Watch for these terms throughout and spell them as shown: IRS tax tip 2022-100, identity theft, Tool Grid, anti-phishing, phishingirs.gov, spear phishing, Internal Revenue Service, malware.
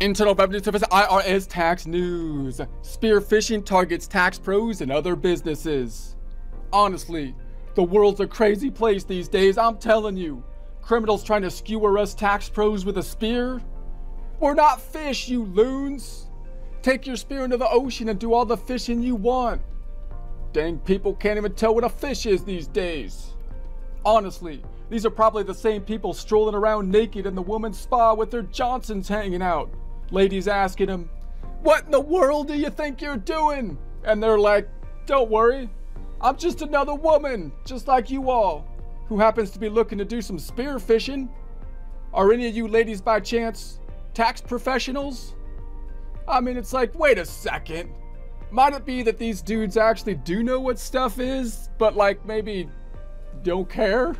Internal Revenue Service IRS tax news. Spear phishing targets tax pros and other businesses. Honestly, the world's a crazy place these days, I'm telling you. Criminals trying to skewer us tax pros with a spear? We're not fish, you loons. Take your spear into the ocean and do all the fishing you want. Dang, people can't even tell what a fish is these days. Honestly, these are probably the same people strolling around naked in the woman's spa with their Johnsons hanging out. Ladies asking them, "What in the world do you think you're doing?" And they're like, "Don't worry, I'm just another woman, just like you all, who happens to be looking to do some spear phishing." Are any of you ladies by chance tax professionals? I mean, it's like, wait a second. Might it be that these dudes actually do know what stuff is, but like maybe don't care?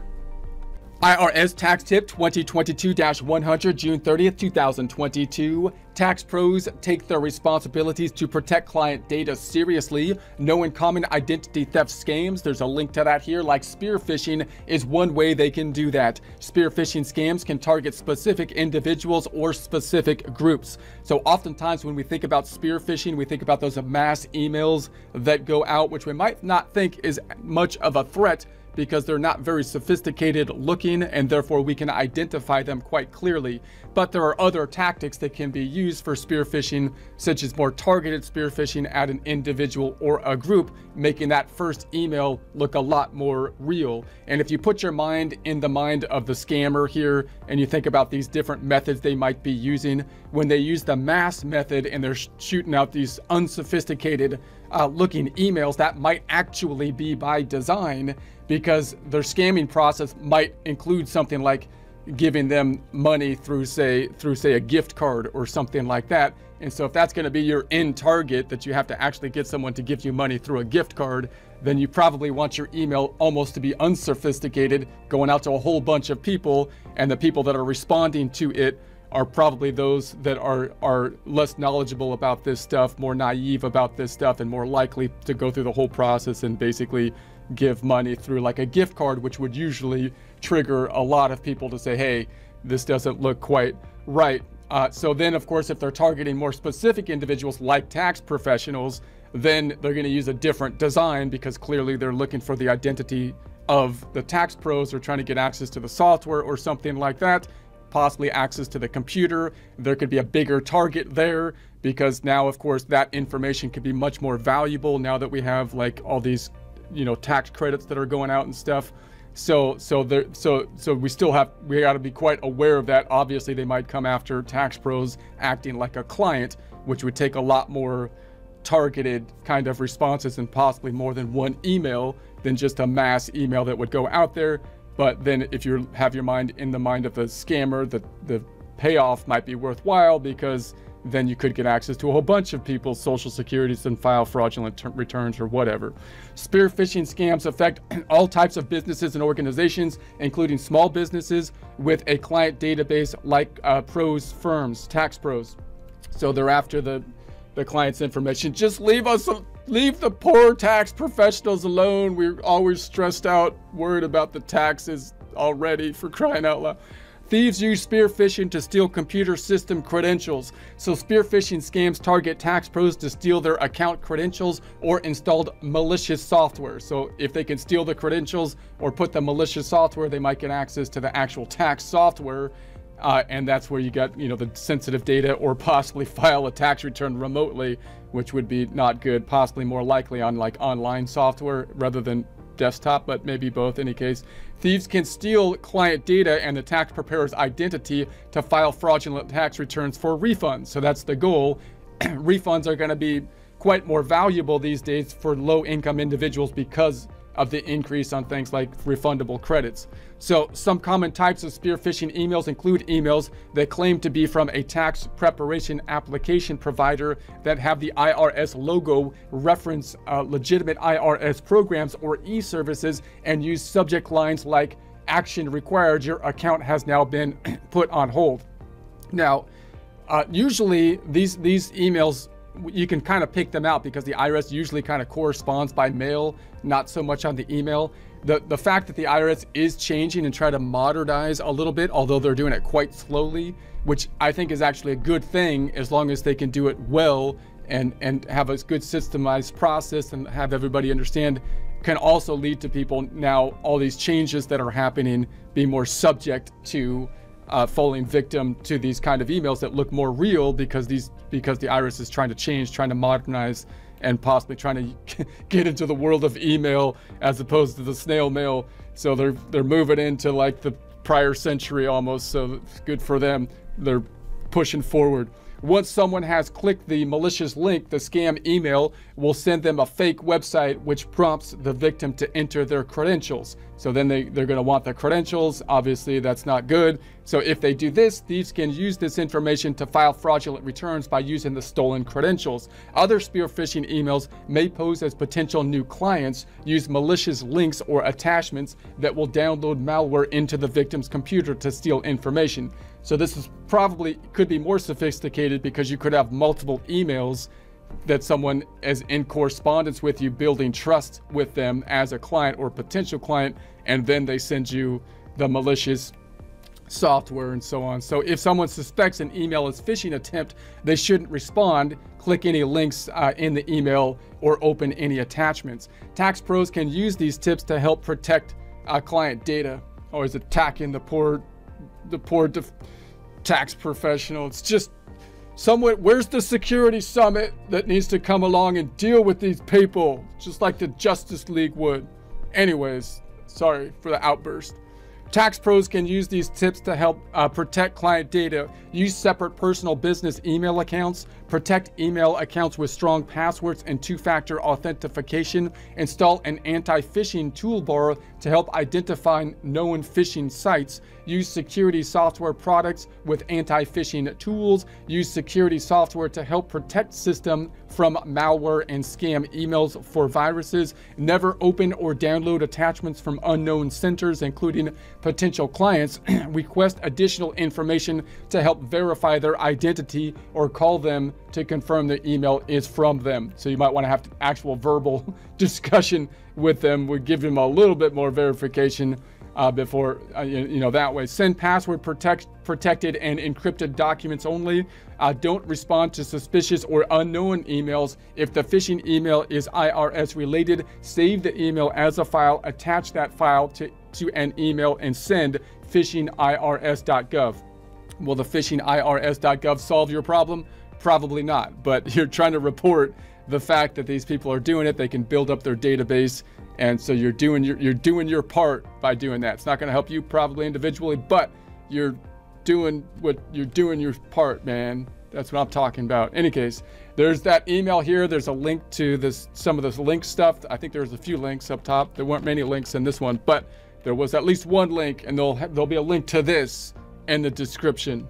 IRS tax tip 2022-100, June 30th, 2022. Tax pros take their responsibilities to protect client data seriously. Knowing common identity theft scams, there's a link to that here, like spear phishing is one way they can do that. Spear phishing scams can target specific individuals or specific groups. So oftentimes when we think about spear phishing, we think about those mass emails that go out, which we might not think is much of a threat, because they're not very sophisticated looking and therefore we can identify them quite clearly. But there are other tactics that can be used for spear phishing, such as more targeted spear phishing at an individual or a group, making that first email look a lot more real. And if you put your mind in the mind of the scammer here and you think about these different methods they might be using, when they use the mass method and they're shooting out these unsophisticated looking emails, that might actually be by design, because their scamming process might include something like giving them money through say a gift card or something like that. And so if that's going to be your end target, that you have to actually get someone to give you money through a gift card, then you probably want your email almost to be unsophisticated, going out to a whole bunch of people, and the people that are responding to it are probably those that are less knowledgeable about this stuff, more naive about this stuff, and more likely to go through the whole process and basically give money through like a gift card, which would usually trigger a lot of people to say, hey, this doesn't look quite right. So then, of course, if they're targeting more specific individuals like tax professionals, then they're going to use a different design, because clearly they're looking for the identity of the tax pros or trying to get access to the software or something like that, possibly access to the computer. There could be a bigger target there, because now, of course, that information could be much more valuable now that we have like all these, you know, tax credits that are going out and stuff. So we got to be quite aware of that. Obviously, they might come after tax pros acting like a client, which would take a lot more targeted kind of responses and possibly more than one email than just a mass email that would go out there. But then if you have your mind in the mind of the scammer, the payoff might be worthwhile, because then you could get access to a whole bunch of people's social securities and file fraudulent returns or whatever. Spear phishing scams affect all types of businesses and organizations, including small businesses with a client database like pros firms, tax pros. So they're after the client's information. Just leave the poor tax professionals alone. We're always stressed out, worried about the taxes already, for crying out loud. Thieves use spear phishing to steal computer system credentials. So spear phishing scams target tax pros to steal their account credentials or installed malicious software. So if they can steal the credentials or put the malicious software, they might get access to the actual tax software. And that's where you got, you know, the sensitive data, or possibly file a tax return remotely, which would be not good, possibly more likely on like online software rather than desktop, but maybe both. In any case, thieves can steal client data and the tax preparer's identity to file fraudulent tax returns for refunds. So that's the goal. Refunds are going to be quite more valuable these days for low-income individuals because of the increase on things like refundable credits. So some common types of spear phishing emails include emails that claim to be from a tax preparation application provider that have the IRS logo, reference legitimate IRS programs or e-services, and use subject lines like "action required, your account has now been put on hold." Now, usually these emails, you can kind of pick them out because the IRS usually kind of corresponds by mail, not so much on the email. The fact that the IRS is changing and try to modernize a little bit, although they're doing it quite slowly, which I think is actually a good thing as long as they can do it well and have a good systemized process and have everybody understand, can also lead to people now, all these changes that are happening, being more subject to falling victim to these kind of emails that look more real because the IRS is trying to change, trying to modernize, and possibly trying to get into the world of email as opposed to the snail mail. So they're moving into like the prior century almost, so it's good for them. They're pushing forward. Once someone has clicked the malicious link, the scam email will send them a fake website which prompts the victim to enter their credentials. So then they're going to want their credentials. Obviously, that's not good. So if they do this, thieves can use this information to file fraudulent returns by using the stolen credentials. Other spear phishing emails may pose as potential new clients, use malicious links or attachments that will download malware into the victim's computer to steal information. So this is probably could be more sophisticated because you could have multiple emails that someone is in correspondence with you, building trust with them as a client or potential client, and then they send you the malicious software and so on. So if someone suspects an email is phishing attempt, they shouldn't respond, click any links in the email, or open any attachments. Tax pros can use these tips to help protect client data. Always attacking the poor tax professional. It's just somewhere, where's the security summit that needs to come along and deal with these people, just like the Justice League would? Anyways, sorry for the outburst. Tax pros can use these tips to help protect client data. Use separate personal business email accounts. Protect email accounts with strong passwords and two-factor authentication. Install an anti-phishing toolbar to help identify known phishing sites. Use security software products with anti-phishing tools. Use security software to help protect system from malware and scam emails for viruses. Never open or download attachments from unknown senders, including potential clients. Request additional information to help verify their identity or call them to confirm the email is from them. So you might want to have actual verbal discussion with them. We'll give them a little bit more verification before, that way. Send password protected and encrypted documents only. Don't respond to suspicious or unknown emails. If the phishing email is IRS related, save the email as a file, attach that file to an email, and send phishingirs.gov. Will the phishingirs.gov solve your problem? Probably not, but you're trying to report the fact that these people are doing it. They can build up their database, and so you're doing your part by doing that. It's not going to help you probably individually, but you're doing your part, man. That's what I'm talking about. In any case, there's that email here. There's a link to this, some of this link stuff. I think there's a few links up top. There weren't many links in this one, but there was at least one link, and there'll be a link to this in the description.